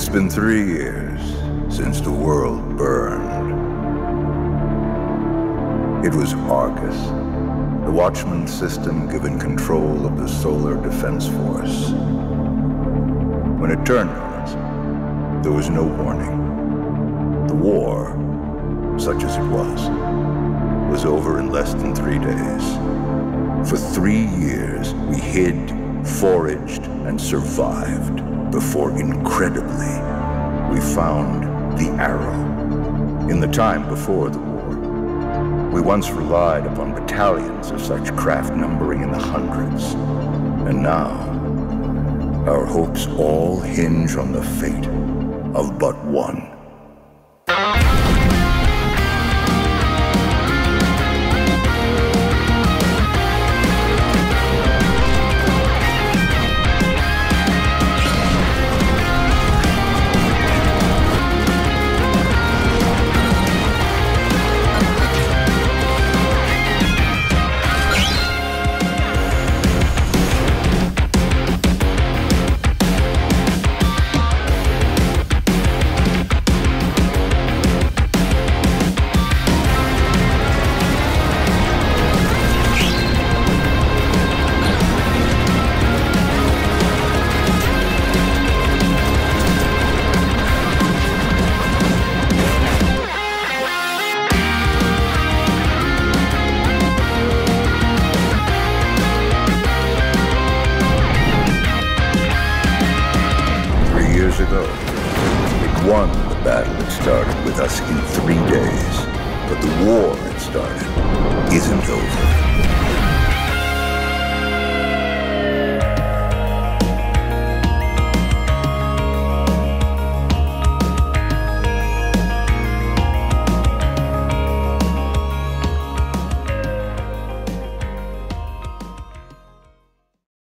It's been 3 years since the world burned. It was Argus, the Watchman system given control of the Solar Defense Force. When it turned on us, there was no warning. The war, such as it was over in less than 3 days. For 3 years, we hid, foraged, and survived. Before, incredibly, we found the arrow. In the time before the war, we once relied upon battalions of such craft numbering in the hundreds. And now, our hopes all hinge on the fate of but one. Ago, it won the battle that started with us in 3 days, but the war it started isn't over.